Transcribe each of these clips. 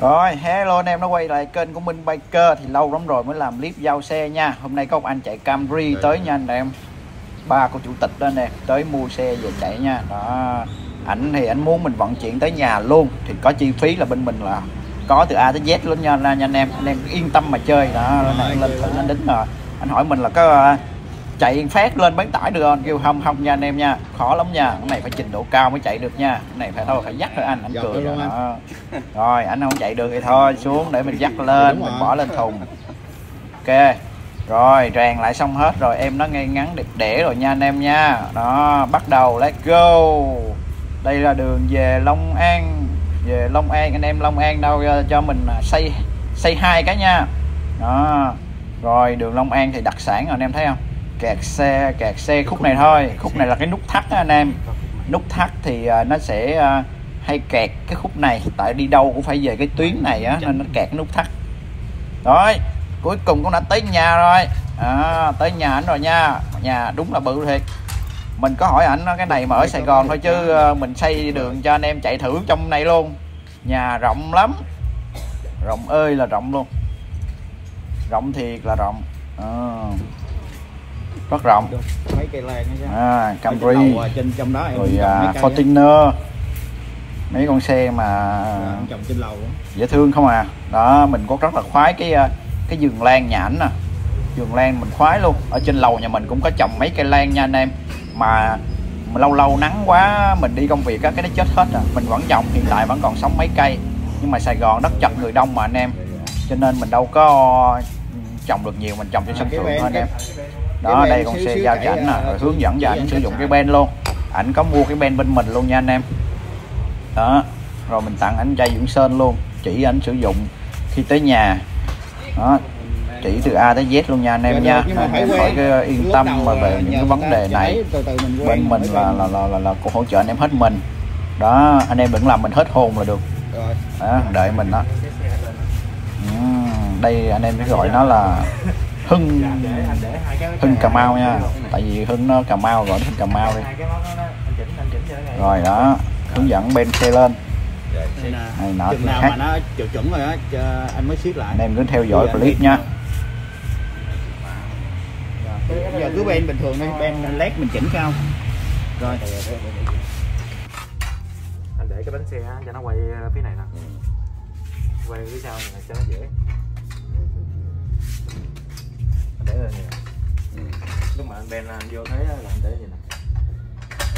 Rồi, hello anh em đã quay lại kênh của Minh Biker. Thì lâu lắm rồi mới làm clip giao xe nha. Hôm nay có một anh chạy Camry tới nha anh em. Ba của chủ tịch đó anh em, tới mua xe về chạy nha. Đó. Ảnh thì ảnh muốn mình vận chuyển tới nhà luôn. Thì có chi phí là bên mình là có từ A tới Z luôn nha anh em. Anh em yên tâm mà chơi. Đó, anh lên thử anh đính rồi. Anh hỏi mình là có chạy phát lên bán tải được không? Kêu không nha anh em nha. Khó lắm nha. Cái này phải trình độ cao mới chạy được nha. Cái này phải thôi phải dắt thôi anh cười rồi. Đó. Rồi anh không chạy được thì thôi xuống để mình dắt lên, mình bỏ lên thùng. Ok. Rồi ràng lại xong hết rồi, em nó ngay ngắn đẹp đẽ rồi nha anh em nha. Đó, bắt đầu let's go. Đây là đường về Long An. Về Long An anh em, Long An đâu cho mình xây hai cái nha. Đó. Rồi đường Long An thì đặc sản rồi anh em thấy không? Kẹt xe khúc này thôi. Khúc này là cái nút thắt đó anh em. Nút thắt thì nó sẽ hay kẹt cái khúc này. Tại đi đâu cũng phải về cái tuyến này á, nên nó kẹt cái nút thắt. Rồi, cuối cùng cũng đã tới nhà rồi à, tới nhà ảnh rồi nha. Nhà đúng là bự thiệt. Mình có hỏi ảnh cái này mà ở Sài Gòn thôi chứ mình xây đường cho anh em chạy thử trong này luôn. Nhà rộng lắm. Rộng ơi là rộng luôn. Rộng thiệt là rộng à. Rất rộng mấy cây lan à, Camry trên trong đó em rồi Fortuner, mấy con xe mà trồng trên lầu dễ thương không à. Đó mình có rất là khoái cái vườn lan nhà ảnh nè. Vườn lan mình khoái luôn. Ở trên lầu nhà mình cũng có trồng mấy cây lan nha anh em. Mà lâu lâu nắng quá mình đi công việc á, cái nó chết hết rồi. Mình vẫn trồng, hiện tại vẫn còn sống mấy cây. Nhưng mà Sài Gòn đất chật người đông mà anh em, cho nên mình đâu có trồng được nhiều. Mình trồng trên sân thượng thôi anh em. Đó đây con xe giao cho ảnh nè, rồi hướng dẫn cho ảnh sử dụng cái ben luôn. Ảnh có mua cái ben bên mình luôn nha anh em. Đó, rồi mình tặng ảnh chai dưỡng sơn luôn, chỉ ảnh sử dụng khi tới nhà. Đó, chỉ từ A tới Z luôn nha anh em nha. Anh em khỏi cái yên tâm mà về những cái vấn đề này. Bên mình là cũng hỗ trợ anh em hết mình. Đó, anh em đừng làm mình hết hồn là được. Đó, đợi mình đó. Đây anh em sẽ gọi nó là Hưng Cà Mau nha. Tại vì Hưng nó Cà Mau, gọi Hưng Cà Mau đi. Rồi đó, hướng dẫn bên xe lên. Này nọ khác. Nó chuẩn rồi á, anh mới siết lại. Anh em cứ theo dõi clip nha. Giờ cứ bên bình thường đi, bên led mình chỉnh sao. Rồi. Anh để cái bánh xe cho nó quay phía này nè. Quay phía sau này cho nó dễ. Để lên nè. Lúc mà anh Ben vô thấy là anh để vậy nè.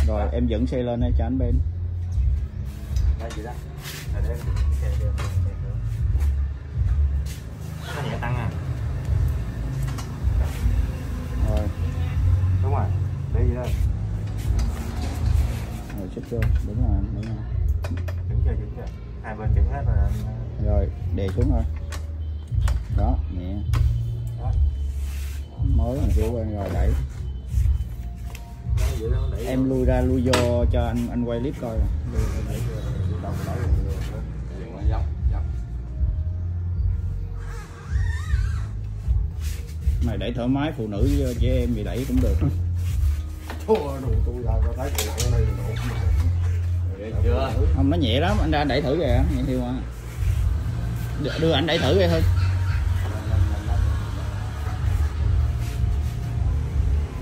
Rồi đó. Em dẫn xe lên đây cho anh Ben. Đây vậy đó. Rồi để em dẫn xe lên. Nó nhẹ tăng à. Rồi. Đúng rồi. Để vậy đó. Rồi xích vô. Đúng rồi anh. Đúng rồi. Đứng chưa, đứng chưa. Hai bên đứng hết rồi anh. Rồi đè xuống thôi. Đó nhẹ. Đó. Mới mình vô quen rồi đẩy. Em lui ra lui vô cho anh quay clip coi. Mày đẩy thoải mái, phụ nữ với trẻ em thì đẩy cũng được. Không nó nhẹ lắm, anh ra đẩy thử kìa, nhẹ thiêu mà. Đưa anh đẩy thử kìa thôi.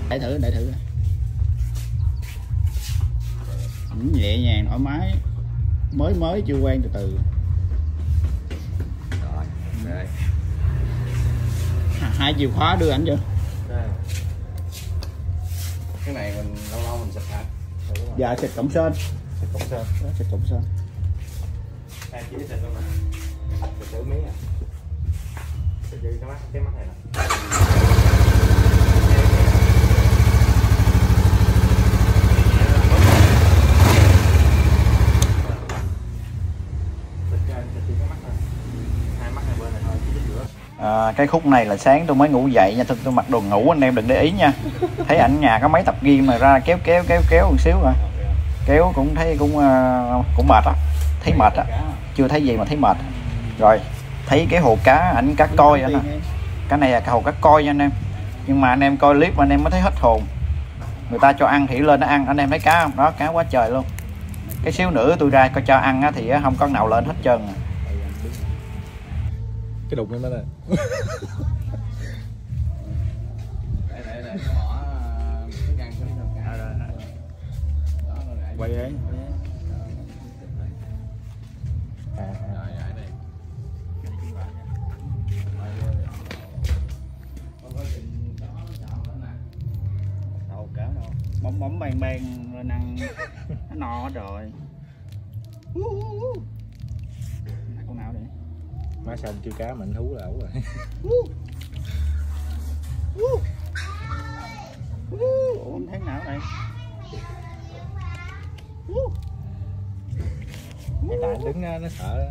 Đẩy thử nhẹ nhàng thoải mái, mới chưa quen, từ từ rồi. Đây. Hai chìa khóa đưa ảnh chưa? Đây. Cái này mình lâu lâu mình xịt hả? Dạ xịt cổng sơn. Xịt cổng sơn. Em chỉ xịt thôi mà. Xịt thử miếng à. Xịt giữ cái mắt này nè. À, cái khúc này là sáng tôi mới ngủ dậy nha, tôi mặc đồ ngủ anh em đừng để ý nha. Thấy ảnh nhà có mấy tập gym mà ra kéo một xíu rồi. Kéo cũng thấy cũng mệt á. Thấy mệt á. Chưa thấy gì mà thấy mệt. Rồi, thấy cái hồ cá ảnh cá coi anh. Cái này là hồ cá coi nha anh em. Nhưng mà anh em coi clip anh em mới thấy hết hồn. Người ta cho ăn thì lên nó ăn, anh em thấy cá không? Đó, cá quá trời luôn. Cái xíu nữa tôi ra coi cho ăn á thì không có nào lên hết trơn. Cái đục em đó nè. Để nó bỏ cái găng xuống đầu cá. Quay án. Bóng bóng bang bang rồi năng nó no rồi. Con nào đây? Má xong chưa cá mạnh thú là ẩu rồi. Ủa không thấy nào đây? Cái tại đứng nó sợ.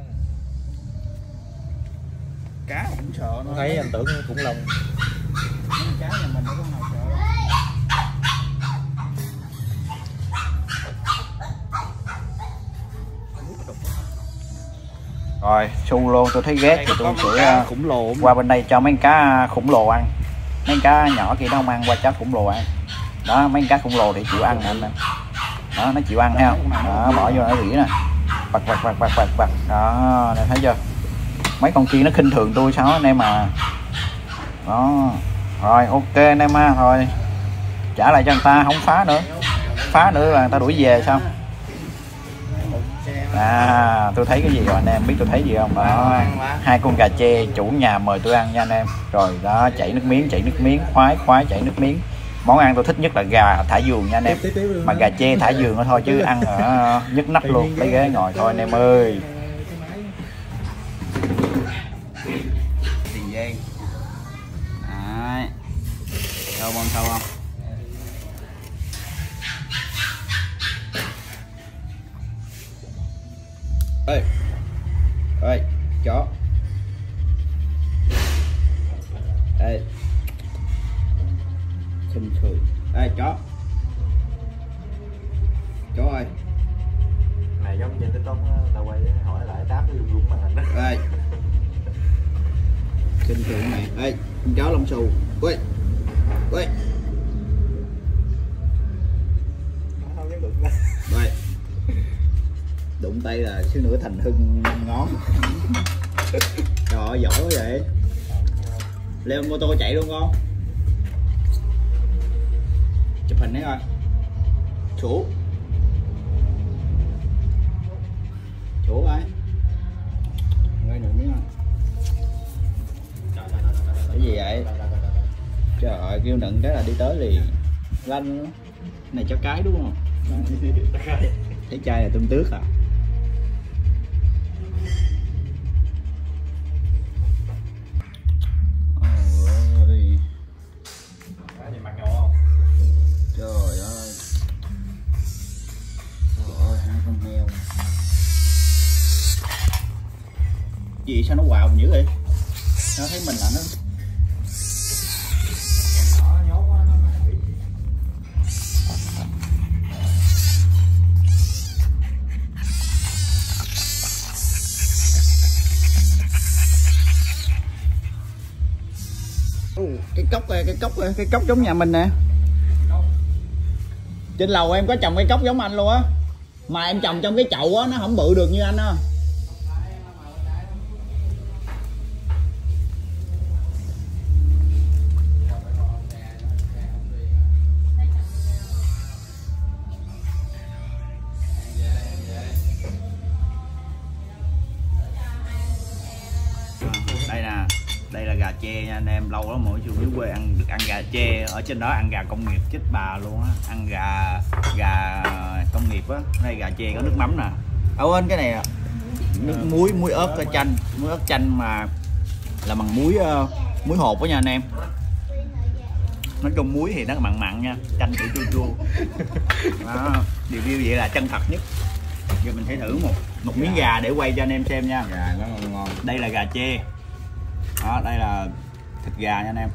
Cá cũng sợ nó. Thấy anh tưởng cũng lông. Cá nhà mình cũng không sợ. Rồi, su lô tôi thấy ghét thì tôi sẽ khủng lồ qua bên đây cho mấy cá khủng lồ ăn. Mấy cá nhỏ kia nó không ăn, qua chắc khủng lồ ăn. Đó, mấy cá khủng lồ thì chịu ăn nè anh em. Đó, nó chịu ăn thấy không? Đó, bỏ vô nó rỉ nè. Bật bật bật bật bật bật. Đó, này thấy chưa? Mấy con kia nó khinh thường tôi sao anh em à. Đó. Rồi, ok anh em ha, rồi. Trả lại cho người ta, không phá nữa. Phá nữa là người ta đuổi về sao? À, tôi thấy cái gì rồi anh em, biết tôi thấy gì không? Đó, hai con gà tre chủ nhà mời tôi ăn nha anh em. Rồi đó, chảy nước miếng, khoái khoái chảy nước miếng. Món ăn tôi thích nhất là gà thả giường nha anh em. Mà gà tre thả giường thôi chứ ăn nhức nách luôn, lấy ghế ngồi thôi anh em ơi. Tiền Giang. Đấy. Thâu bông thâu không? Ê, ê, chó. Ê, khinh thường. Ê, chó. Chó ơi. Này giống như cái tóc là quay hỏi lại đáp cái vùng màn hình đó. Ê, khinh thường này. Ê, con chó lông xù. Ê, ê. Đụng tay là xíu nữa thành hưng ngón. Trời giỏi vậy. Leo mô tô chạy luôn con. Chụp hình đấy thôi. Chủ. Chủ ơi. Ngơi nửa miếng không? Cái gì vậy? Trời ơi, kêu nựng cái là đi tới liền. Lanh nữa. Này cháu cái đúng không? Cháu trai là tôm tước à? Gì sao nó quào dữ vậy? Nó thấy mình là nó. Cái cốc này, cái cốc giống nhà mình nè. Trên lầu em có trồng cái cốc giống anh luôn á. Mà em trồng trong cái chậu á, nó không bự được như anh á. Anh em lâu lắm mỗi chiều dưới quê ăn được ăn gà tre, ở trên đó ăn gà công nghiệp chết bà luôn á, ăn gà công nghiệp á. Đây gà tre có nước mắm nè, ở bên cái này à. Nước muối ớt chanh, muối ớt chanh mà là bằng muối hột đó nha anh em. Nói chung muối thì nó mặn mặn nha, chanh thì chua chua. Đó, review vậy là chân thật nhất. Giờ mình sẽ thử một miếng gà để quay cho anh em xem nha. Gà nó ngon. Đây là gà tre. Đó, đây là thịt gà nha anh em.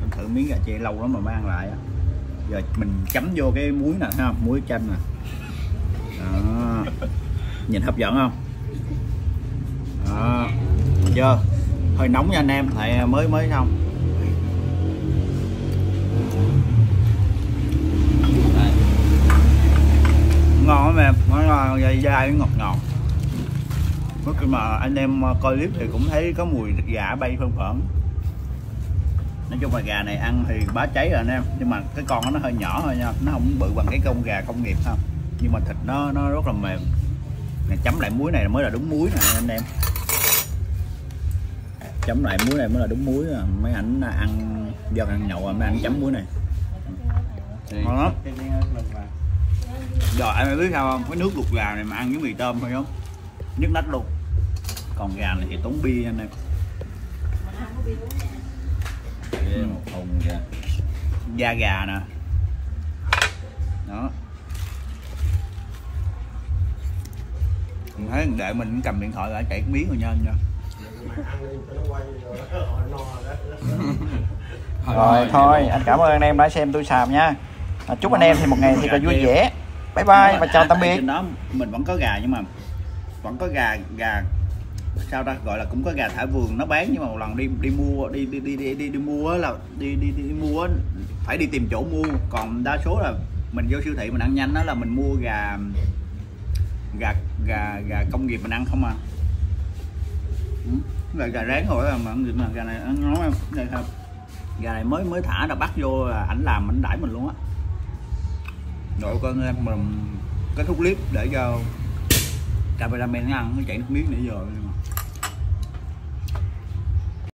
Mình thử miếng gà tre lâu lắm mà mới ăn lại. Giờ mình chấm vô cái muối nè, thấy không? Muối chanh nè. Đó. Nhìn hấp dẫn không? Đó. Chưa? Hơi nóng nha anh em, lại mới xong. Đây. Ngon lắm em, món dài ngọt ngọt. Lúc mà anh em coi clip thì cũng thấy có mùi thịt gà bay phơn phởn. Nói chung là gà này ăn thì bá cháy rồi anh em, nhưng mà cái con nó hơi nhỏ thôi nha, nó không bự bằng cái con gà công nghiệp không, nhưng mà thịt nó rất là mềm. Này, chấm lại muối này mới là đúng muối nè anh em, chấm lại muối này mới là đúng muối. Mấy ảnh ăn do ăn nhậu rồi mới ăn chấm muối này ngon lắm. Rồi anh biết sao không, cái nước luộc gà này mà ăn với mì tôm thôi không nhức nách luôn. Còn gà này thì tốn bia anh em, một thùng kìa, da gà nè đó. Mình thấy để mình cầm điện thoại lại chạy miếng rồi nha anh nha. Rồi thôi, anh cảm ơn anh em đã xem tôi xàm nha. Chúc anh em thì một ngày thì là vui vẻ. Bye bye và chào tạm biệt. Đó, mình vẫn có gà nhưng mà vẫn có gà sao ta gọi là cũng có gà thả vườn nó bán, nhưng mà một lần đi mua phải đi tìm chỗ mua. Còn đa số là mình vô siêu thị mình ăn nhanh đó là mình mua gà công nghiệp mình ăn không à. Gà rán rồi mà gà này ăn ngon em, gà này mới thả là bắt vô là ảnh làm ảnh đãi mình luôn á. Đội con em mình kết thúc clip để cho cameraman ăn nó chạy nước miếng nãy giờ.